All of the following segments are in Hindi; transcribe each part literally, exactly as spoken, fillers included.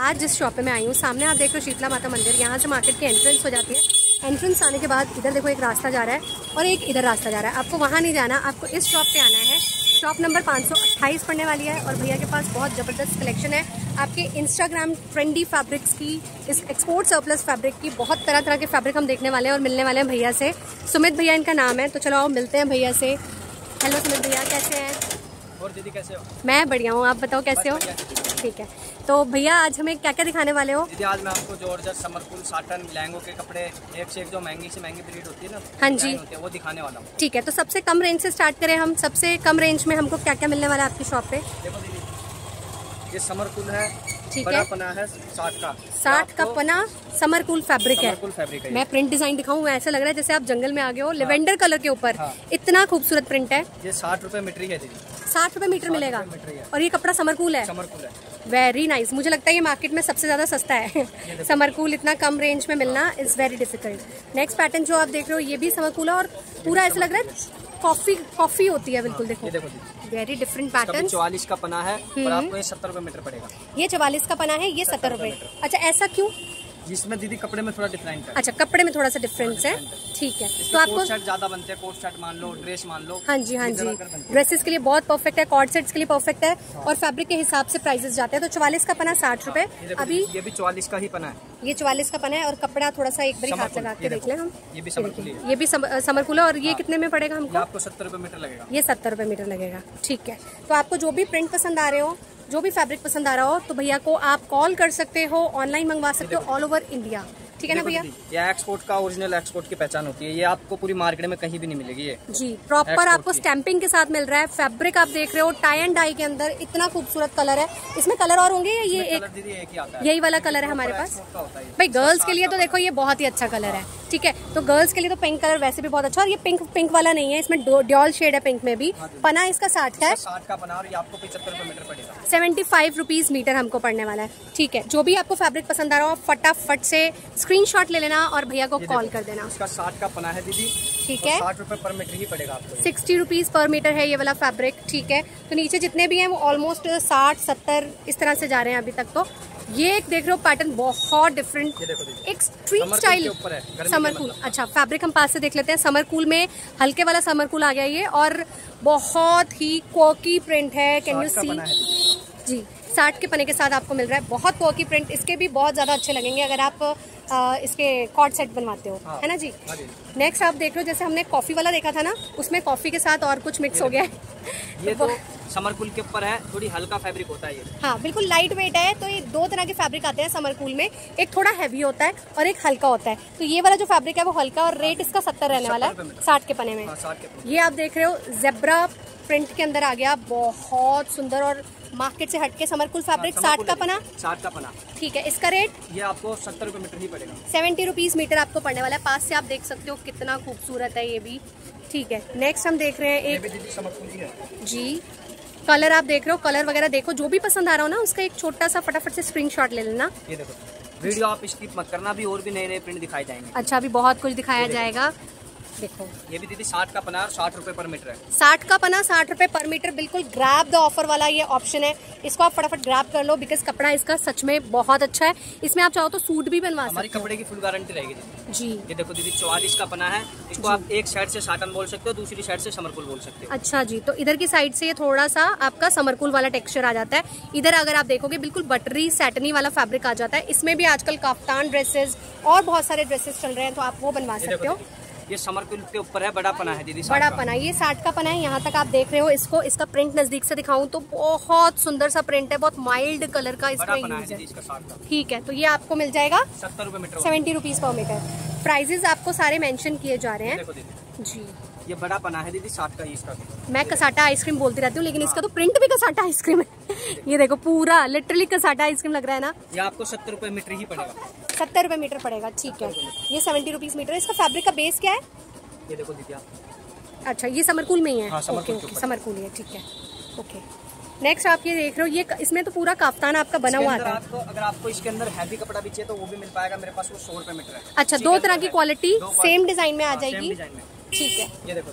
आज जिस शॉप पे मैं आई हूँ, सामने आप देख रहे हो शीतला माता मंदिर। यहाँ से मार्केट की एंट्रेंस हो जाती है। एंट्रेंस आने के बाद इधर देखो एक रास्ता जा रहा है और एक इधर रास्ता जा रहा है। आपको वहाँ नहीं जाना, आपको इस शॉप पे आना है। शॉप नंबर पाँच सौ अट्ठाईस पड़ने वाली है और भैया के पास बहुत ज़बरदस्त कलेक्शन है। आपके इंस्टाग्राम ट्रेंडी फैब्रिक्स की, इस एक्सपोर्ट सरप्लस फैब्रिक की, बहुत तरह तरह के फैब्रिक हम देखने वाले हैं और मिलने वाले हैं भैया से। सुमित भैया इनका नाम है। तो चलो आओ मिलते हैं भैया से। हेलो सुमित भैया, कैसे हैं? और दीदी कैसे हो? मैं बढ़िया हूँ, आप बताओ कैसे हो? ठीक है। तो भैया आज हमें क्या क्या दिखाने वाले हो? दीदी आज मैं आपको जॉर्जेट, समरपुल, साटन, लहंगों के कपड़े, एक से एक जो महंगी से महंगी ब्रीड होती है ना, हाँ जी, वो दिखाने वाला हूँ। ठीक है, तो सबसे कम रेंज से स्टार्ट करें हम। सबसे कम रेंज में हमको क्या क्या मिलने वाला है आपकी शॉप पे? देखो दीदी, ये समरपुल है, ठीक है, पना है साठ का, साठ का पना समरकूल फैब्रिक है, है। मैं प्रिंट डिजाइन दिखाऊँ, ऐसा लग रहा है जैसे आप जंगल में आ गए हो। लेवेंडर कलर के ऊपर इतना खूबसूरत प्रिंट है। ये साठ रुपए मीटर है दीदी, साठ रुपए मीटर मिलेगा। और ये कपड़ा समरकूल है, समरकूल है। Very nice nice. मुझे लगता है ये मार्केट में सबसे ज़्यादा सस्ता है। समरकूल इतना कम रेंज में मिलना is very difficult. Next pattern जो आप देख रहे हो ये भी समरकूल है और पूरा ऐसा लग रहा है कॉफी कॉफी होती है बिल्कुल। देखो वेरी डिफरेंट पैटर्न। चौवालीस का पना है और आपको ये सत्तर रुपए मीटर पड़ेगा। ये चौवालीस का पना है, ये सत्तर रुपए। अच्छा, ऐसा क्यों? जिसमें दीदी कपड़े में थोड़ा डिफरेंट है। अच्छा, कपड़े में थोड़ा सा डिफरेंस है, ठीक है। तो आपको कोट शर्ट ज्यादा बनते हैं, कोट शर्ट मान लो, ड्रेस मान लो, हाँ जी हाँ जी, ड्रेसेस के लिए बहुत परफेक्ट है, कॉर्ड सेट्स के लिए परफेक्ट है और फैब्रिक के हिसाब से प्राइसेस जाते हैं। तो चौवालीस का पना साठ रुपए। अभी ये भी चौवालीस का ही पना है, ये चौवालीस का पना है और कपड़ा थोड़ा सा एक बार हाथ लगा के देख लें हम। ये भी समरकूल है, ये भी समरकूल है और ये कितने में पड़ेगा हमको? आपको सत्तर रुपए मीटर लगेगा, ये सत्तर रुपए मीटर लगेगा। ठीक है, तो आपको जो भी प्रिंट पसंद आ रहे हो, जो भी फैब्रिक पसंद आ रहा हो, तो भैया को आप कॉल कर सकते हो, ऑनलाइन मंगवा सकते हो, ऑल ओवर इंडिया, ठीक है ना भैया? ये एक्सपोर्ट का, ओरिजिनल एक्सपोर्ट की पहचान होती है, ये आपको पूरी मार्केट में कहीं भी नहीं मिलेगी। ये जी प्रॉपर आपको स्टैंपिंग के साथ मिल रहा है। फैब्रिक आप देख रहे हो टाई एंड डाई के अंदर इतना खूबसूरत कलर है। इसमें कलर और होंगे या ये एक, यही वाला कलर है हमारे पास? भाई गर्ल्स के लिए तो देखो ये बहुत ही अच्छा कलर है, ठीक है। तो गर्ल्स के लिए तो पिंक कलर वैसे भी बहुत अच्छा। और ये पिंक पिंक वाला नहीं है, इसमें डॉल शेड है पिंक में भी। पना इसका साठ का है, साठ का पना और ये आपको पचहत्तर रुपए मीटर पड़ेगा, सेवेंटी फाइव रुपीज मीटर हमको पड़ने वाला है। ठीक है, जो भी आपको फैब्रिक पसंद आ रहा हो फटाफट से स्क्रीनशॉट ले लेना और भैया को कॉल कर देना। इसका साठ का पना है दीदी, ठीक है, साठ रुपए पर मीटर ही पड़ेगा आपको, सिक्सटी रुपीज पर मीटर है ये वाला फैब्रिक, ठीक है। तो नीचे जितने भी हैं वो ऑलमोस्ट साठ सत्तर इस तरह से जा रहे हैं अभी तक। तो ये एक देख रहे हो पैटर्न बहुत डिफरेंट, एक स्ट्रीट स्टाइल समरकूल। अच्छा, फैब्रिक हम पास से देख लेते हैं। समरकूल में हल्के वाला समरकूल आ गया ये और बहुत ही कॉकी प्रिंट है। कैन यू सी जी, साठ के पने के साथ आपको मिल रहा है, बहुत कॉकी प्रिंट। इसके भी बहुत ज्यादा अच्छे लगेंगे अगर आप आ, इसके कॉर्ड सेट बनवाते हो, हाँ, है ना जी। नेक्स्ट आप देख रहे हो, जैसे हमने कॉफी वाला देखा था ना, उसमें कॉफी के साथ और कुछ मिक्स हो गया है। ये तो समरकूल के ऊपर है, थोड़ी हल्का फैब्रिक होता है ये, हाँ बिल्कुल लाइट वेट है। तो ये दो तरह के फैब्रिक आते हैं समरकूल में, एक थोड़ा हैवी होता है और एक हल्का होता है। तो ये वाला जो फैब्रिक है वो हल्का और रेट इसका सत्तर रहने वाला है साठ के पने में। ये आप देख रहे हो जेब्रा प्रिंट के अंदर आ गया, बहुत सुंदर और मार्केट से हटके समरकूल फैब्रिक। साठ का पना, साठ का पना, ठीक है। इसका रेट ये आपको सत्तर रुपए मीटर ही पड़ेगा, सेवेंटी रुपीज मीटर आपको पड़ने वाला है। पास से आप देख सकते हो कितना खूबसूरत है ये भी, ठीक है। नेक्स्ट हम देख रहे हैं एक जी कलर, आप देख रहे हो कलर वगैरह देखो, जो भी पसंद आ रहा हो ना उसका एक छोटा सा फटाफट से स्क्रीनशॉट ले लेना। ये देखो वीडियो आप स्किप मत करना, अभी और भी नए नए प्रिंट दिखाए जाएंगे। अच्छा, अभी बहुत कुछ दिखाया जाएगा। देखो ये भी दीदी साठ का पना और साठ रुपए पर मीटर है, साठ का पना साठ रुपए पर मीटर, बिल्कुल ग्रैब द ऑफर वाला ये ऑप्शन है। इसको आप फटाफट ग्रैब कर लो बिकॉज कपड़ा इसका सच में बहुत अच्छा है। इसमें आप चाहो तो सूट भी बनवा सकते हो, कपड़े की फुल गारंटी रहेगी जी। ये देखो दीदी चौवालीस का पना है, इसको आप एक साइड से साटन बोल सकते हो, दूसरी साइड से समरकूल बोल सकते हो। अच्छा जी, तो इधर की साइड से ये थोड़ा सा आपका समरकूल वाला टेक्सचर आ जाता है। इधर अगर आप देखोगे बिल्कुल बटरी सैटनी वाला फैब्रिक आ जाता है। इसमें भी आजकल काफ्तान ड्रेसेस और बहुत सारे ड्रेसेस चल रहे हैं, तो आप वो बनवा सकते हो। ये समरकूल के ऊपर है, बड़ा पना है दीदी, बड़ा पना, ये साठ का पना है। यहाँ तक आप देख रहे हो इसको, इसका प्रिंट नजदीक से दिखाऊं तो बहुत सुंदर सा प्रिंट है, बहुत माइल्ड कलर का इसका यूज है, ठीक है। तो ये आपको मिल जाएगा सत्तर रुपए metre, seventy rupees per metre. Prices आपको सारे मेंशन किए जा रहे हैं जी। ये बड़ा पना है दीदी, साठ का, इसका मैं कसाटा आइसक्रीम बोलती रहती हूँ लेकिन इसका तो प्रिंट भी कसाटा आइसक्रीम है। ये देखो पूरा लिटरली कसाटा आइसक्रीम लग रहा है ना। ये आपको सत्तर रुपए मीटर ही पड़ेगा, सत्तर रुपए मीटर पड़ेगा, ठीक है। ये सेवेंटी रुपीज मीटर। इसका फैब्रिक का बेस क्या है? ये देखो दीदी आप, अच्छा ये समरकूल में ही है, समरकूल है, ठीक है, ओके। नेक्स्ट आप ये देख रहे हो, ये इसमें तो पूरा काफ्तान आपका बना हुआ आता है। आपको अगर आपको इसके अंदर हैवी कपड़ा भी चाहिए तो वो भी मिल पाएगा, मेरे पास वो सौ रुपए मीटर है। अच्छा, दो तरह की क्वालिटी सेम डिजाइन में आ जाएगी, ठीक है। ये देखो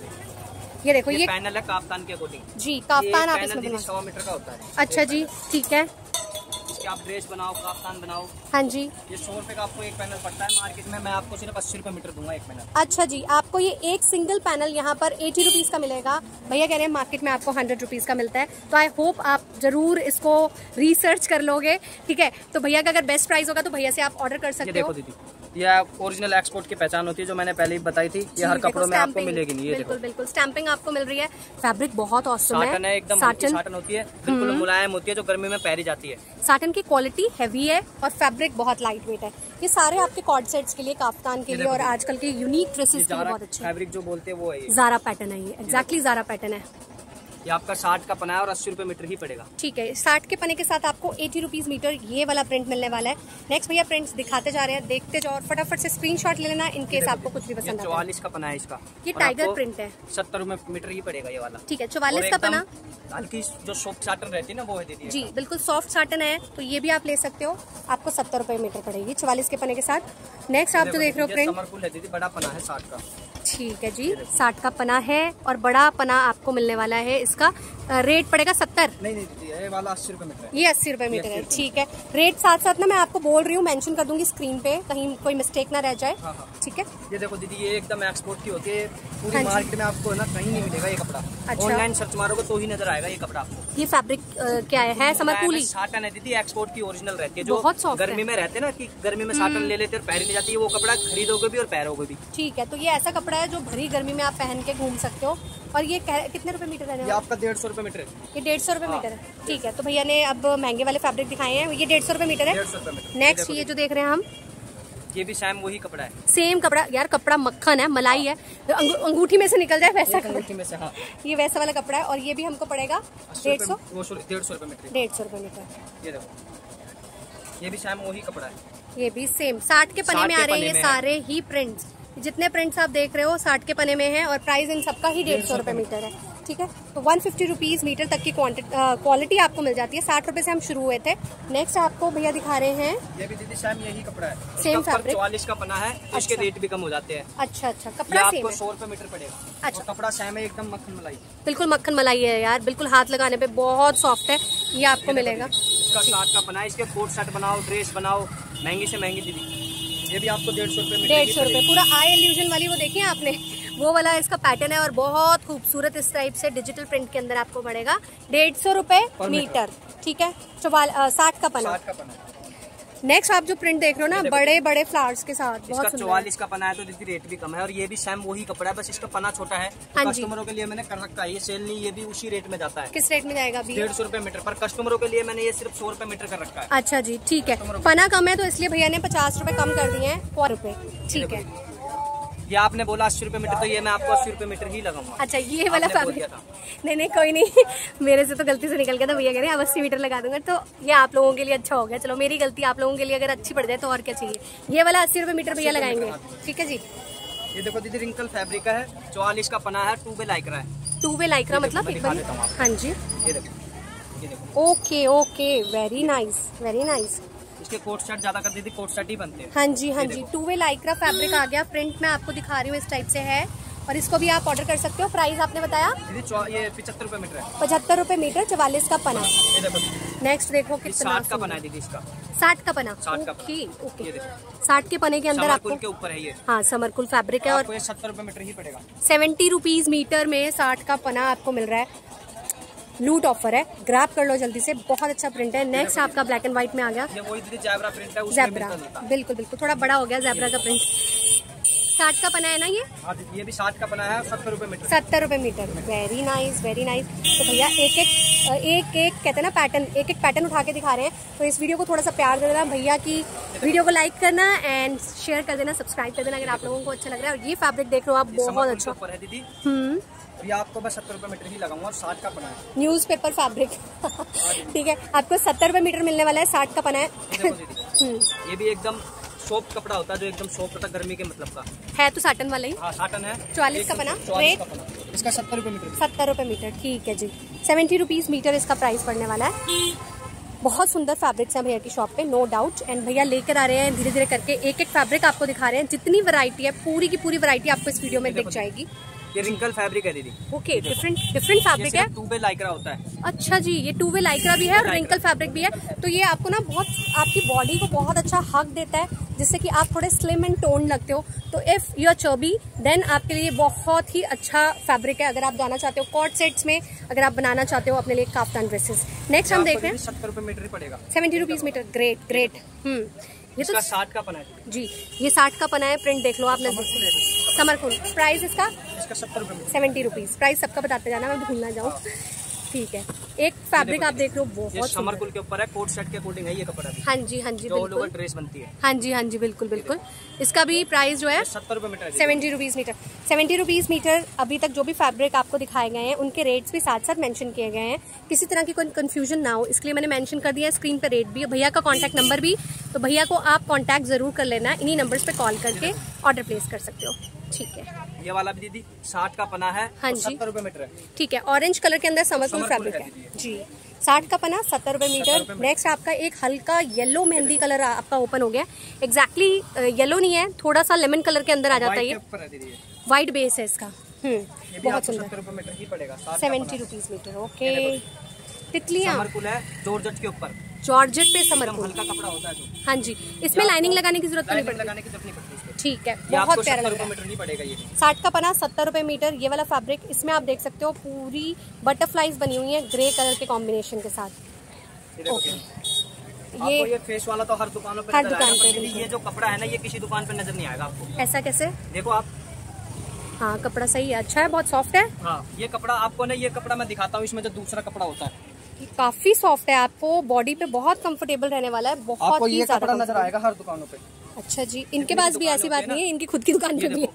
ये देखो ये पैनल है काफ्तान के अकॉर्डिंग जी, काफ्तान आप इसमें सौ मीटर का होता है। अच्छा जी, ठीक है। इसके आप ड्रेस बनाओ, काफ्तान बनाओ। हाँ जी, ये सौ रुपए का आपको एक पैनल पड़ता है मार्केट में, मैं आपको सिर्फ अस्सी रुपए मीटर दूंगा एक पैनल। अच्छा जी, आपको ये एक सिंगल पैनल यहाँ पर एटी रुपीज का मिलेगा। भैया कह रहे हैं मार्केट में आपको हंड्रेड रुपीज का मिलता है, तो आई होप आप जरूर इसको रिसर्च कर लोगे। ठीक है, तो भैया का अगर बेस्ट प्राइस होगा तो भैया से आप ऑर्डर कर सकते हो। यह ओरिजिनल एक्सपोर्ट की पहचान होती है जो मैंने पहले ही बताई थी, ये हर कपड़ों में आपको मिलेगी। नहीं, ये बिल्कुल बिल्कुल स्टैंपिंग आपको मिल रही है। फैब्रिक बहुत ऑसम है, साटन है, एकदम साटन होती है, बिल्कुल मुलायम होती है जो गर्मी में पहनी जाती है। साटन की क्वालिटी हैवी है और फैब्रिक बहुत लाइट वेट है। ये सारे आपके कॉर्ड सेट्स के लिए, काफ्तान के लिए और आजकल के यूनिक ड्रेसेस के लिए बहुत अच्छे फैब्रिक जो बोलते हैं वो है। जारा पैटर्न है ये, एग्जैक्टली जारा पैटर्न है। ये आपका साठ का पना है और अस्सी रुपए मीटर ही पड़ेगा। ठीक है, साठ के पने के साथ आपको एटी रुपीज मीटर ये वाला प्रिंट मिलने वाला है। नेक्स्ट भैया प्रिंट्स दिखाते जा रहे हैं, देखते जाओ और फटाफट से स्क्रीनशॉट ले लेना इनकेस आपको कुछ भी पसंद। चौवालीस का पना है इसका, ये टाइगर प्रिंट है, सत्तर रुपए मीटर ही पड़ेगा ये वाला। ठीक है, चौवालीस का पना, हल्की जो सॉफ्ट साटन रहती है ना वो है दीदी जी, बिल्कुल सॉफ्ट साटन है, तो ये भी आप ले सकते हो, आपको सत्तर रुपए मीटर पड़ेगी चौवालीस के पने के साथ। नेक्स्ट आप जो देख रहे हो प्रिंट समरकुल है दीदी, बड़ा पना है साठ का। ठीक है जी, साठ का पना है और बड़ा पना आपको मिलने वाला है। इसका रेट पड़ेगा सत्तर, नहीं नहीं ये वाला अस्सी रुपए मीटर, ये अस्सी रुपए मीटर है। ठीक है, रेट साथ साथ ना मैं आपको बोल रही हूँ, मेंशन कर दूंगी स्क्रीन पे, कहीं कोई मिस्टेक ना रह जाए। हाँ हाँ। ठीक है, ये देखो दीदी ये एकदम एक्सपोर्ट की होती है, पूरी मार्केट में आपको ना कहीं नहीं मिलेगा ये कपड़ा। अच्छा, ऑनलाइन सर्च मारोगे तो ही नजर आएगा ये कपड़ा आपको। ये फैब्रिक क्या है? समरकूली साटन है दीदी, एक्सपोर्ट की ओरिजिनल रहती है, जो गर्मी में रहते ना कि गर्मी में साटन ले लेते और पहनने जाती है, वो कपड़ा खरीदोगे भी और पहनोगे भी। ठीक है, तो ये ऐसा कपड़ा है जो भरी गर्मी में आप पहन के घूम सकते हो। और ये कितने रुपए मीटर है? ये आपका डेढ़ सौ रुपए मीटर है, ये डेढ़ सौ रुपए मीटर है। ठीक है, तो भैया ने अब महंगे वाले फैब्रिक दिखाए हैं, ये डेढ़ सौ रुपए मीटर है। नेक्स्ट ये जो देख रहे हैं हम, ये भी सेम वही कपड़ा है, सेम कपड़ा। यार कपड़ा मक्खन है, मलाई है, अंगूठी में से निकल जाए वैसा अंगूठी में से। हाँ, ये वैसा वाला कपड़ा है और ये भी हमको पड़ेगा डेढ़ सौ डेढ़ सौ रुपए मीटर डेढ़ सौ रुपए मीटर। ये देखो, ये भी सेम वही कपड़ा है, ये भी सेम साठ के पने में आ रहे हैं ये सारे ही प्रिंट्स, जितने प्रिंट्स आप देख रहे हो साठ के पने में है और प्राइस इन सबका ही डेढ़ सौ रुपए मीटर है। ठीक है, तो वन फिफ्टी रुपीज मीटर तक की क्वालिटी आपको मिल जाती है। साठ रुपए से हम शुरू हुए थे। नेक्स्ट आपको भैया दिखा रहे हैं, ये भी दीदी सेम यही कपड़ा है, सेम फैब्रिक, चौवालीस का पना है। अच्छा, इसके रेट भी कम हो जाते हैं। अच्छा अच्छा, कपड़ा आपको सौ रुपए मीटर पड़ेगा। अच्छा, कपड़ा सेम है, एकदम मक्खन मलाई, बिल्कुल मक्खन मलाई है यार, बिल्कुल हाथ लगाने पे बहुत सॉफ्ट है, ये आपको मिलेगा। इसका साठ का पना है, इसके कोट सेट बनाओ, ड्रेस बनाओ, महंगी से महंगी दीदी, ये भी आपको डेढ़ सौ रुपए डेढ़ सौ रुपए पूरा आई इल्यूजन वाली वो देखिए आपने, वो वाला इसका पैटर्न है और बहुत खूबसूरत इस टाइप से डिजिटल प्रिंट के अंदर आपको पड़ेगा डेढ़ सौ रुपए मीटर। ठीक है, चौवाल साठ का पना। नेक्स्ट आप जो प्रिंट देख रहे हो ना, बड़े बड़े फ्लावर्स के साथ, बहुत चौवालीस का पना है, तो जिसकी रेट भी कम है और ये भी सेम वही कपड़ा है, बस इसका पना छोटा है। हाँ, कस्टमरों के लिए मैंने कर रखा है ये सेल नहीं, ये भी उसी रेट में जाता है। किस रेट में जाएगा? डेढ़ सौ रुपए मीटर पर कस्टमरों के लिए मैंने ये सिर्फ सौ रुपए मीटर कर रखा है। अच्छा जी, ठीक है, पना कम है तो इसलिए भैया ने पचास रुपए कम कर दिए हैं, सौ रुपए। ठीक है, ये आपने बोला अस्सी रुपए मीटर, तो ये मैं आपको अस्सी रुपए मीटर ही लगाऊंगा। अच्छा, ये वाला फैब्रिक नहीं नहीं कोई नहीं, मेरे से तो गलती से निकल गया था, भैया कह रहे हैं अब अस्सी मीटर लगा दूंगा, तो ये आप लोगों के लिए अच्छा हो गया। चलो मेरी गलती, आप लोगों के लिए अगर अच्छी पड़ जाए तो और क्या चाहिए। ये वाला अस्सी रुपए मीटर भैया लगाएंगे। ठीक है जी, ये देखो दीदी रिंकल फैब्रिक है, चौवालीस का पना है, टू वे लाइक्रा है। टू वे लाइक्रा मतलब? हाँ जी, ये देखो। Okay okay, very nice very nice. इसके कोट सेट ज्यादा कर दीदी, कोट सेट ही बनते हैं। हाँ जी हाँ जी, टू वे लाइक्रा फैब्रिक आ गया, प्रिंट मैं आपको दिखा रही हूँ इस टाइप से है और इसको भी आप ऑर्डर कर सकते हो। प्राइस आपने बताया ये पचहत्तर रुपए मीटर है, पचहत्तर रुपए मीटर, चवालीस का पना। नेक्स्ट देखो कितना साठ का पना है दीदी, इसका साठ का पना। ओके ओके, साठ के पने के अंदर आपको के ऊपर है ये। हाँ, समरकुल फैब्रिक है और सत्तर रुपए मीटर ही पड़ेगा। सेवेंटी रुपीज मीटर में साठ का पना आपको मिल रहा है, लूट ऑफर है, ग्रैब कर लो जल्दी से, बहुत अच्छा प्रिंट है। नेक्स्ट आपका ब्लैक एंड व्हाइट में आ गया, जैबरा प्रिंट है, जैबरा बिल्कुल बिल्कुल, थोड़ा बड़ा हो गया जैबरा का प्रिंट। साठ का पना है ना ये? ये भी साठ का पना है, सत्तर रुपए मीटर, सत्तर रुपए metre. Very nice very nice. तो भैया एक एक एक एक कहते हैं ना पैटर्न, एक एक पैटर्न उठा के दिखा रहे हैं, तो इस वीडियो को थोड़ा सा प्यार देना, भैया की वीडियो को लाइक करना एंड शेयर कर देना, सब्सक्राइब कर देना अगर आप लोगों को अच्छा लग रहा है। और ये फैब्रिक देख लो आप, बहुत अच्छा है दीदी। हम्म, ये आपको बस सत्तर रुपए मीटर ही लगाऊंगा और साठ का पना है, न्यूज पेपर फैब्रिक। ठीक है, आपको सत्तर रुपए मीटर मिलने वाला है, साठ का पना है। ये भी एकदम सॉफ्ट कपड़ा होता है, जो एकदम सॉफ्ट होता है गर्मी के मतलब का है, तो साटन वाला ही। हाँ, साटन है, चौवालीस का पना, रेट इसका सत्तर रुपए मीटर, सत्तर रुपए मीटर। ठीक है जी, सेवेंटी रुपीज मीटर इसका प्राइस पड़ने वाला है। बहुत सुंदर फैब्रिक्स हैं भैया की शॉप पे, नो डाउट। एंड भैया लेकर आ रहे हैं धीरे धीरे करके, एक एक फैब्रिक आपको दिखा रहे हैं, जितनी वैरायटी है पूरी की पूरी वैरायटी आपको इस वीडियो में दिख जाएगी। ये रिंकल फैब्रिक है दीदी। ओके, डिफरेंट डिफरेंट फैब्रिक है। टू वे लाइक्रा होता है। अच्छा जी, ये टू वे लाइक्रा भी है और रिंकल फैब्रिक भी है, तो ये आपको ना बहुत आपकी बॉडी को बहुत अच्छा हक देता है, जिससे कि आप थोड़े स्लिम एंड टोन लगते हो। तो इफ यू आर चर्बी देन आपके लिए बहुत ही अच्छा फैब्रिक है, अगर आप जाना चाहते हो कॉर्ड सेट्स में, अगर आप बनाना चाहते हो अपने लिए काफ्तान ड्रेसेस। नेक्स्ट हम देख रहे हैं सत्तर रुपए मीटर ही पड़ेगा, seventy rupees metre. Great great. Hmm, ये तो साठ का पना है जी, ये साठ का पना है। प्रिंट देख लो आप, समरकुल। प्राइस इसका इसका सत्तर रुपए, सेवेंटी रुपीज। प्राइस सबका बताते जाना, मैं भूल ना जाऊँ। ठीक है, एक फैब्रिक आप देख लो, बहुत समरकुल के ऊपर है, कोट सेट के अकॉर्डिंग है ये कपड़ा। हाँ जी हाँ जी, बिल्कुल ड्रेस बनती है। हाँ जी हाँ जी, बिल्कुल बिल्कुल। इसका भी प्राइस जो है सत्तर रुपए metre, seventy rupees metre. Seventy rupees metre. अभी तक जो भी फैब्रिक आपको दिखाए गए हैं उनके रेट्स भी साथ साथ मेंशन किए गए हैं, किसी तरह की कोई कंफ्यूजन ना हो, इसलिए मैंने मेंशन कर दिया स्क्रीन पर रेट भी, भैया का कॉन्टैक्ट नंबर भी, तो भैया को आप कॉन्टैक्ट जरूर कर लेना, इन्हीं नंबर्स पे कॉल करके ऑर्डर प्लेस कर सकते हो। ठीक है, ये वाला भी दीदी साठ का पना है। हाँ जी, सत्तर रुपए मीटर है। ठीक है, ऑरेंज कलर के अंदर समरकुल फैब्रिक है जी, साठ का पना, सत्तर रुपए मीटर। नेक्स्ट आपका एक हल्का येलो मेहंदी कलर आपका ओपन हो गया, एग्जैक्टली exactly येलो नहीं है, थोड़ा सा लेमन कलर के अंदर आ जाता है, ये व्हाइट बेस है इसका। हम्म, बहुत सुंदर। Seventy rupees metre. ओके, तितलियाँ जॉर्जेट के ऊपर, जॉर्जेट पे समरकुल कपड़ा होता है। हाँ जी, इसमें लाइनिंग लगाने की जरूरत नहीं पड़ती। ठीक है, बहुत प्यारा पड़ेगा ये। साठ का पना, सत्तर रुपए मीटर। ये वाला फैब्रिक, इसमें आप देख सकते हो पूरी बटरफ्लाईज बनी हुई है ग्रे कलर के कॉम्बिनेशन के साथ। ओके, ये, ये फेस वाला तो हर दुकानों पे, हर दुकान पे, पे ये जो कपड़ा है ना, ये किसी दुकान पे नजर नहीं आएगा आपको। ऐसा कैसे? देखो आप, हाँ कपड़ा सही है, अच्छा है, बहुत सॉफ्ट है। हाँ, ये कपड़ा आपको ना, ये कपड़ा मैं दिखाता हूँ, इसमें जो दूसरा कपड़ा होता है काफी सॉफ्ट है, आपको बॉडी पे बहुत कंफर्टेबल रहने वाला है, बहुत आपको ये कपड़ा नजर आएगा हर दुकानों पे। अच्छा जी, इनके पास भी ऐसी बात नहीं है, इनकी खुद की दुकान पे भी है।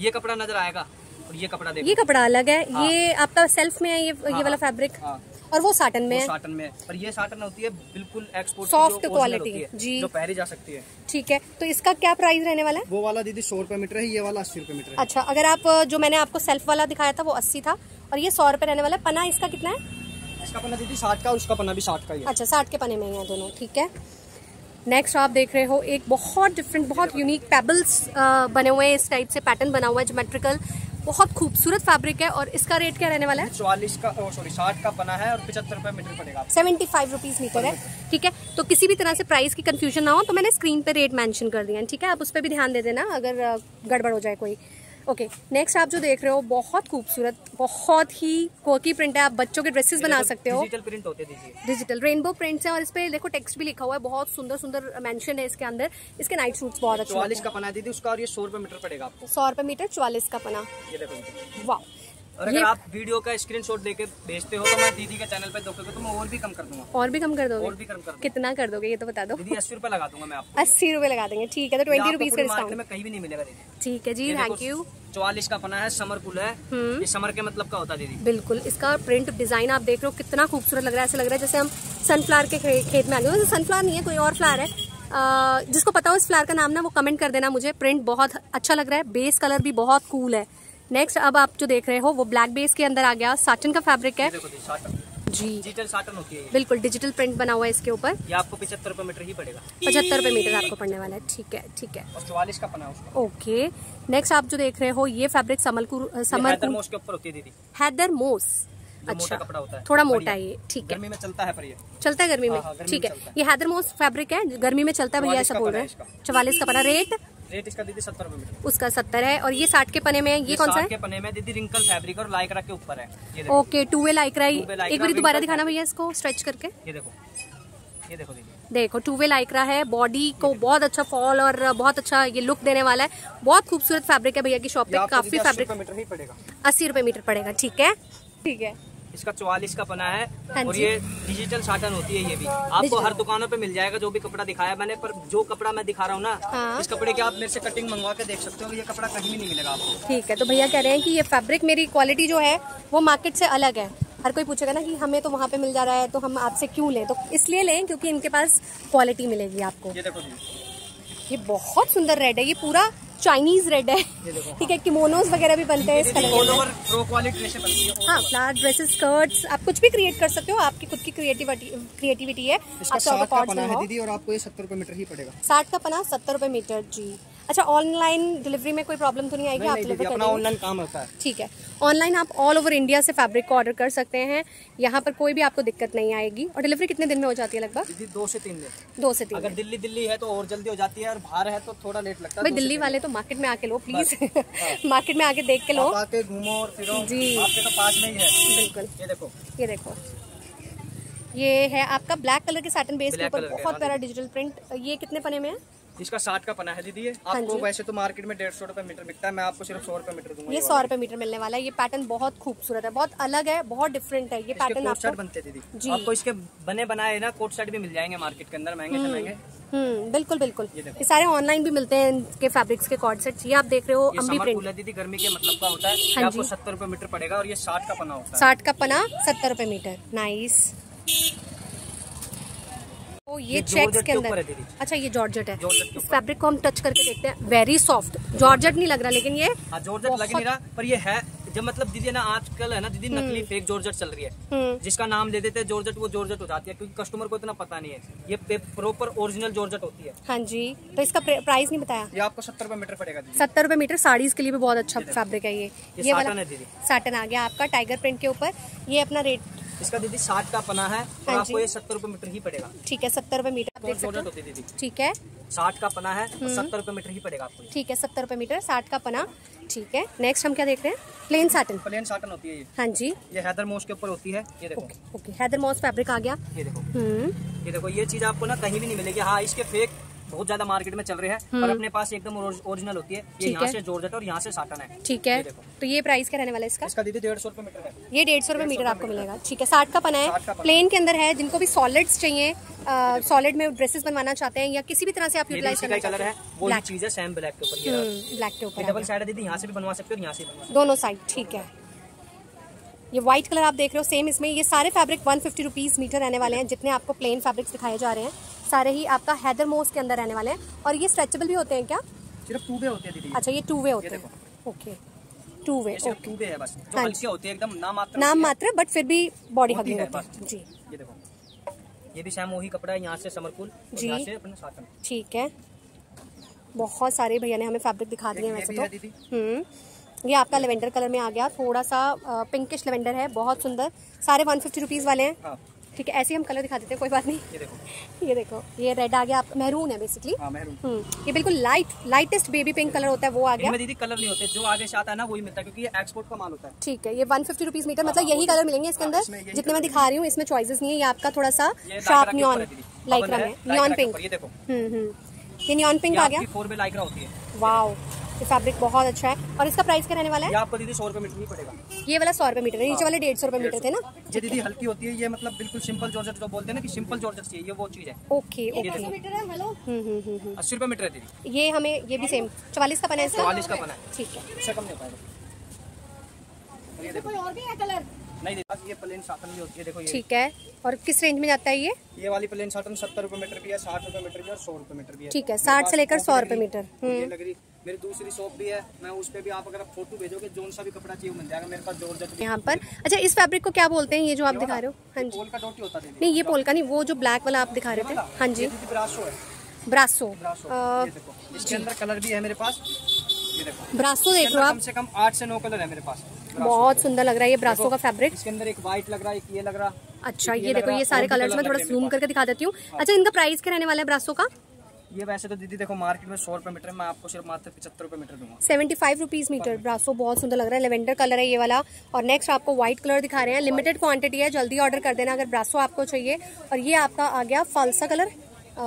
ये कपड़ा नजर आएगा और ये कपड़ा देखो, ये कपड़ा अलग है। हाँ। ये आपका सेल्फ में है ये हाँ। ये वाला फैब्रिक। हाँ। और वो साटन में है, साटन में है, पर ये साटन होती है बिल्कुल एक्सपोर्ट, सॉफ्ट क्वालिटी जी, जो पहनी जा सकती है। ठीक है, तो इसका क्या प्राइस रहने वाला है? वो वाला दीदी सौ रुपए मीटर है, ये वाला अस्सी रुपए मीटर है। अच्छा, अगर आप जो मैंने आपको सेल्फ वाला दिखाया था वो अस्सी था और ये सौ रुपए रहने वाला है। पना इसका कितना है? इसका पना दीदी साठ का, उसका पना भी साठ का ही है। अच्छा, साठ के पने में ही है दोनों। ठीक है, नेक्स्ट आप देख रहे हो एक बहुत डिफरेंट, बहुत यूनिक पेबल्स बने हुए हैं, इस टाइप से पैटर्न बना हुआ है ज्योमेट्रिकल, बहुत खूबसूरत फैब्रिक है। और इसका रेट क्या रहने वाला है? चौवालीस का, सॉरी साठ का बना है और पचहत्तर रुपए मीटर पड़ेगा, सेवेंटी फाइव रुपीज मीटर है। ठीक है, तो किसी भी तरह से प्राइस की कंफ्यूजन ना हो, तो मैंने स्क्रीन पे रेट मेंशन कर दिया है। ठीक है, आप उस पर भी ध्यान दे देना अगर गड़बड़ हो जाए कोई। ओके, नेक्स्ट आप जो देख रहे हो बहुत खूबसूरत, बहुत ही क्वर्की प्रिंट है, आप बच्चों के ड्रेसेस बना सकते हो। डिजिटल प्रिंट होते हैं, डिजिटल रेनबो प्रिंट्स है और इस पे देखो टेक्स्ट भी लिखा हुआ है, बहुत सुंदर सुंदर मेंशन है इसके अंदर। इसके नाइट सूट्स बहुत अच्छे हैं। चौवालीस का पना दीदी उसका, और ये सौ रुपए मीटर पड़ेगा आपको, सौ रुपए मीटर चौवालीस का पना। वाह, और अगर आप वीडियो का स्क्रीनशॉट लेके भेजते हो तो मैं दीदी के चैनल पे दोगे तो मैं और भी कम कर दूंगा। और भी कम कर दोगे? और भी कम कर दूंगा। कितना कर दोगे ये तो बता दो। दीदी अस्सी रुपए लगा दूंगा मैं आपको। अस्सी रुपए लगा देंगे, ठीक है, तो ट्वेंटी रुपीज का डिस्काउंट में कहीं भी नहीं मिलेगा दीदी। ठीक है जी, थैंक यू। चौवालीस का पना है, समरकुल है, ये समर के मतलब का होता है दीदी। बिल्कुल, इसका प्रिंट डिजाइन आप देख रहे हो कितना खूबसूरत लग रहा है, ऐसा लग रहा है जैसे हम सनफ्लावर के खेत में आ गए। सनफ्लावर नहीं है, कोई और फ्लावर है। जिसको पता हो इस फ्लावर का नाम ना, वो कमेंट कर देना मुझे। प्रिंट बहुत अच्छा लग रहा है, बेस कलर भी बहुत कूल है। नेक्स्ट अब आप जो देख रहे हो वो ब्लैक बेस के अंदर आ गया, साटन का फैब्रिक है जी, डिजिटल साटन होती है, बिल्कुल डिजिटल प्रिंट बना हुआ है इसके ऊपर। ये आपको पचहत्तर रुपए मीटर ही पड़ेगा, पचहत्तर रुपए मीटर आपको पड़ने वाला है। ठीक है, ठीक है, और चौवालीस का पना उसका। ओके, नेक्स्ट आप जो देख रहे हो ये फैब्रिक समरकुल, समरकुल के ऊपर होती है दीदी, हैदरमोस। अच्छा, कपड़ा होता है थोड़ा मोटा ये, ठीक है, गर्मी में चलता है, पर ये चलता है गर्मी में। ठीक है, ये हैदरमोस फैब्रिक है, गर्मी में चलता है भैया, ऐसा बोल रहे हैं। चौवालीस का पना, रेट रेट इसका दीदी सत्तर रुपए मीटर, उसका सत्तर है। और ये साठ के पने में, ये, ये कौन सा है? के पने में दीदी रिंकल फैब्रिक और लाइक्रा के ऊपर है। ओके, टू वे लाइक्रा, एक बार दोबारा दिखाना भैया इसको स्ट्रेच करके। ये देखो, ये देखो दीदी, देखो टू वे लाइक्रा है, बॉडी को बहुत अच्छा फॉल और बहुत अच्छा ये लुक देने वाला है। बहुत खूबसूरत फैब्रिक है, भैया की शॉप पे काफी फैब्रिक, अस्सी रुपए मीटर पड़ेगा। ठीक है, ठीक है, इसका चौवालीस का पना है और ये डिजिटल साटन होती है। ये भी आपको हर दुकानों पे मिल जाएगा जो भी कपड़ा दिखाया मैंने, पर जो कपड़ा मैं दिखा रहा हूँ ना, हाँ। इस कपड़े की आप मेरे से कटिंग मंगवा के देख सकते हो, ये कपड़ा कहीं भी नहीं मिलेगा आपको। ठीक है, तो भैया कह रहे हैं कि ये फैब्रिक, मेरी क्वालिटी जो है वो मार्केट से अलग है। हर कोई पूछेगा ना कि हमें तो वहाँ पे मिल जा रहा है तो हम आपसे क्यों लें, तो इसलिए लें क्योंकि इनके पास क्वालिटी मिलेगी आपको। ये देखो, ये बहुत सुंदर रेड है, ये पूरा चाइनीज रेड है। ठीक है, किमोनोस वगैरह भी बनते हैं इस कलर में। हाँ, फ्लावर ड्रेसेस, स्कर्ट्स, आप कुछ भी क्रिएट कर सकते हो, आपकी खुद की क्रिएटिविटी क्रिएटिविटी है। आपको साठ का पना है दीदी और आपको ये सत्तर रुपए मीटर ही पड़ेगा, साठ का पना सत्तर रुपए मीटर जी। अच्छा, ऑनलाइन डिलीवरी में कोई प्रॉब्लम तो नहीं आएगी? नहीं, आप डिलीवर करेंगे? अपना ऑनलाइन काम होता है। ठीक है, ऑनलाइन आप ऑल ओवर इंडिया से फैब्रिक को ऑर्डर कर सकते हैं, यहाँ पर कोई भी आपको दिक्कत नहीं आएगी। और डिलीवरी कितने दिन में हो जाती है लगभग? दो से तीन दिन। दो से तीन अगर दिल्ली दिल्ली है तो और जल्दी हो जाती है, और बाहर है तो थोड़ा लेट लगता है। भाई दिल्ली वाले तो मार्केट में आके लो प्लीज, मार्केट में आके देख के लो, आके घूमो और फिरो जी, आपके तो पास में ही है। बिल्कुल, ये देखो, ये देखो, ये है आपका ब्लैक कलर के सैटिन बेस के ऊपर बहुत प्यारा डिजिटल प्रिंट। ये कितने पने में है? इसका साठ का पना है दीदी। आपको वैसे तो मार्केट में डेढ़ सौ रुपए मीटर बिकता है, मैं आपको सिर्फ सौ रुपए मीटर दूंगा। ये सौ रुपए मीटर मिलने वाला है। ये पैटर्न बहुत खूबसूरत है, बहुत अलग है, बहुत डिफरेंट है। ये पैटर्न आपको बनते दीदी जी, आपको इसके बने बनाए ना कोट सेट भी मिल जाएंगे मार्केट के अंदर, महंगे से महंगे। हम्म, बिल्कुल बिल्कुल, ये सारे ऑनलाइन भी मिलते हैं इनके फैब्रिक्स के कॉर्ड सेट। ये आप देख रहे हो अम्बी प्रिंट दीदी, गर्मी के मतलब का होता है, आपको सत्तर रुपए मीटर पड़ेगा, और ये साठ का पना होता है। साठ का पना सत्तर रुपए मीटर, नाइस। ओ, ये, ये चेक्स के अंदर के, अच्छा ये जॉर्जेट है। इस फैब्रिक को हम टच करके देखते हैं, वेरी सॉफ्ट। जॉर्जेट नहीं लग रहा लेकिन ये जॉर्जेट लग नहीं रहा, पर ये है। जब मतलब दीदी ना आजकल है ना दीदी नकली फेक जॉर्जेट चल रही है, जिसका नाम दे देते हैं जॉर्जेट, वो जॉर्जेट हो जाती है, क्योंकि कस्टमर को इतना पता नहीं है। ये प्रॉपर ओरिजिनल जॉर्जेट होती है। हाँ जी, तो इसका प्राइस नहीं बताया। ये आपको सत्तर रुपए मीटर पड़ेगा। सत्तर रुपए मीटर साड़ीज के लिए भी बहुत अच्छा फैब्रिक है। ये ये वाला साटन आ गया आपका टाइगर प्रिंट के ऊपर। ये अपना रेट इसका दीदी साठ का पना है, और आपको ये सत्तर रुपए मीटर ही पड़ेगा। ठीक है, सत्तर रुपए मीटर देख सकते हो दीदी। ठीक है, साठ का पना है, सत्तर रुपए मीटर ही पड़ेगा आपको। ठीक है, सत्तर रुपए मीटर, साठ का पना। ठीक है, नेक्स्ट हम क्या देखते हैं? Plane satin. प्लेन साटन होती है ये। हाँ जी, ये हैदरमॉस के ऊपर होती है। ये देखो, ओके, हैदरमॉस फैब्रिक आ गया। ये देखो, ये देखो, ये चीज आपको ना कहीं भी नहीं मिलेगी। हाँ, इसके फेक बहुत ज्यादा मार्केट में चल रहे हैं, पर अपने पास एकदम ओरिजिनल होती है। ये यहाँ से जॉर्जेट और यहाँ से साटन है। ठीक है, तो ये प्राइस क्या रहने वाला है इसका? इसका दीदी डेढ़ सौ रुपए मीटर है। ये डेढ़ सौ रुपए मीटर आपको मिलेगा। ठीक है, साठ का पना है, प्लेन के अंदर है। जिनको भी सॉलिड्स चाहिए, सॉलिड में ड्रेसेस बनवाना चाहते हैं, या किसी भी तरह से आप यूटिलाइज करना चाहते हैं, वो चीज है सेम ब्लैक के ऊपर। ब्लैक के ऊपर डबल साइड है दीदी, यहाँ से भी बनवा सकते हो, यहाँ से दोनों साइड। ठीक है, ये व्हाइट कलर आप देख रहे हो सेम इसमें। ये सारे fabric one fifty rupees metre रहने वाले हैं। जितने आपको प्लेन फैब्रिक्स दिखाए जा रहे हैं सारे ही आपका हैदरमॉस के अंदर रहने वाले हैं। और ये स्ट्रेचेबल भी होते हैं क्या? सिर्फ टू वे होते हैं दीदी। अच्छा, ये टू वे होते हैं। Okay, two way two way है बस, जो हल्के होते हैं एकदम, नाम मात्र नाम मात्र, बट फिर भी बॉडी हगिंग होता है जी। ये देखो, ये भी सेम वही कपड़ा है, यहाँ से समरकुल जी, यहाँ से अपना साटन। ठीक है, बहुत सारे भैया ने हमें फैब्रिक दिखा दिए वैसे तो। हम्म, ये आपका लेवेंडर कलर में आ गया, थोड़ा सा पिंकिश लेवेंडर है, बहुत सुंदर। सारे वन फिफ्टी रुपीज वाले हैं। ठीक है, ऐसे ही हम कलर दिखा देते हैं, कोई बात नहीं। ये देखो, ये देखो, ये रेड आ गया आपका, मेहरून है बेसिकली। हाँ, मेहरून। हम्म, ये बिल्कुल light lightest baby pink colour होता है, वो आ गया। इनमें दीदी कलर नहीं होते, जो आगे से आता है ना वही मिलता है, क्योंकि ये एक्सपोर्ट का माल होता है। ठीक है, ये वन फिफ्टी रुपीज मीटर, मतलब यही कलर मिलेंगे इसके अंदर जितने मैं दिखा रही हूँ। इसमें चॉइसेस नहीं है, ये आपका थोड़ा सा शार्प नियॉन लाइक्रा में, नियॉन पिंक। ये देखो, हम्म, ये नियॉन पिंक आ गया, फोर में लाइक्रा होती है। वाओ, फैब्रिक बहुत अच्छा है। और इसका प्राइस क्या रहने वाला है? ये आपको दीदी सौ रुपए मीटर ही पड़ेगा। ये वाला सौ रुपए मीटर है, नीचे वाले डेढ़ सौ रुपए मीटर थे ना। ये दीदी हल्की होती है, ये मतलब बिल्कुल सिंपल जॉर्जेट जो बोलते हैं ना कि सिंपल जॉर्जेट चाहिए, ये वो चीज है। ओके ओके, अस्सी रुपए मीटर है दीदी। ये हमें ये भी सेम चवालीस का पना है, चवालीस का पना है। ठीक है, नहीं देखा, ये प्लेन साटन भी होती है, देखो ये। ठीक है, और किस रेंज में जाता है ये? ये वाली प्लेन साटन सत्तर रुपए मीटर भी है, साठ रुपए मीटर भी है, और सौ रुपए मीटर भी है। ठीक है, साठ से लेकर सौ रुपए मीटर। ये लग रही मेरी दूसरी शॉप भी है, मैं उस पे भी आप अगर फोटो भेजोगे जोन सा भी कपड़ा चाहिए मिल जाएगा मेरे पास जॉर्जेट यहाँ पर। अच्छा, इस फैब्रिक को क्या बोलते हैं ये जो आप दिखा रहे हो? हाँ जी, पोल्का डॉट होता है। नहीं, ये पोल्का नहीं, वो जो ब्लैक वाला आप दिखा रहे थे। हाँ जी, ब्रासो है, ब्रासो। इसके अंदर कलर भी है मेरे पास, ब्रासो देख लो आप, कम से कम आठ से नौ कलर है मेरे पास। बहुत सुंदर लग रहा है ये ब्रासो का फैब्रिक। इसके अंदर एक व्हाइट लग रहा है, एक ये लग रहा। अच्छा, ये देखो, ये सारे कलर्स में थोड़ा जूम करके दिखा देती हूँ। अच्छा, इनका प्राइस क्या रहने वाला है ब्रासो का? ये वैसे तो दीदी देखो मार्केट में सौ रुपए मीटर, मैं आपको सिर्फ मात्र पचहत्तर रुपए मीटर दूंगा। सेवेंटी फाइव रुपीज मीटर ब्रासो, बहुत सुंदर लग रहा है, लेवेंडर कलर है ये वाला। और नेक्स्ट आपको व्हाइट कलर दिखा रहे हैं, लिमिटेड क्वांटिटी है, जल्दी ऑर्डर कर देना अगर ब्रासो आपको चाहिए। और ये आपका आ गया फालसा कलर, आ,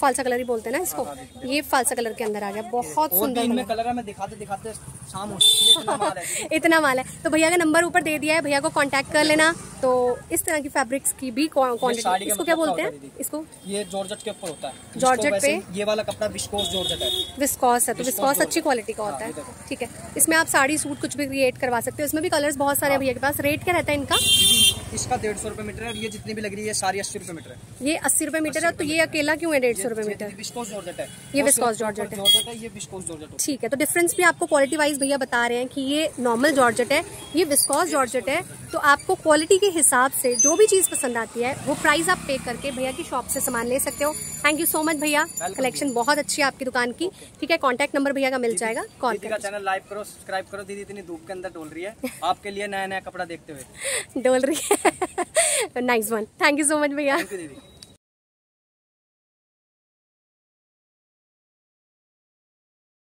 फालसा कलर ही बोलते हैं ना इसको। ये फालसा कलर के अंदर आ गया, बहुत सुंदर इनमें कलर है। मैं दिखाते दिखाते शाम हो गई, इतना माल है। तो भैया का नंबर ऊपर दे दिया है, भैया को कांटेक्ट कर लेना। तो इस तरह की फैब्रिक्स की भी क्वांटिटी, इसको क्या बोलते हैं इसको? ये जॉर्जेट के ऊपर होता है, जॉर्जेट पे ये वाला कपड़ा विस्कोस जॉर्जेट है, विस्कोस है, तो विस्कोस अच्छी क्वालिटी का होता है। ठीक है, इसमें आप साड़ी सूट कुछ भी क्रिएट करवा सकते हो, इसमें भी कलर्स बहुत सारे भैया के पास। रेट क्या रहता है इनका? इसका डेढ़ सौ रुपए मीटर है, और ये जितनी भी लग रही है सारी अस्सी रुपए मीटर है। ये अस्सी रुपए मीटर है, तो ये अकेला क्यों है डेढ़ सौ रुपए मीटर? विस्कोस जॉर्जेट है, ये विस्कोस जॉर्जेट है, ये विस्कोस जॉर्जेट। ठीक है, तो डिफरेंस भी आपको क्वालिटी वाइज भैया बता रहे हैं कि ये नॉर्मल जॉर्जेट है, ये विस्कॉस जॉर्जेट है, तो आपको क्वालिटी के हिसाब से जो भी चीज़ पसंद आती है वो प्राइस आप पे करके भैया की शॉप से सामान ले सकते हो। थैंक यू सो मच भैया, कलेक्शन बहुत अच्छी है आपकी दुकान की। ठीक है, कॉन्टैक्ट नंबर भैया का मिल जाएगा, कॉल करो। चैनल लाइक करो, सब्सक्राइब करो। दीदी इतनी धूप के अंदर डोल रही है आपके लिए, नया नया कपड़ा देखते हुए डोल रही है। Nice one, thank you so much भैया।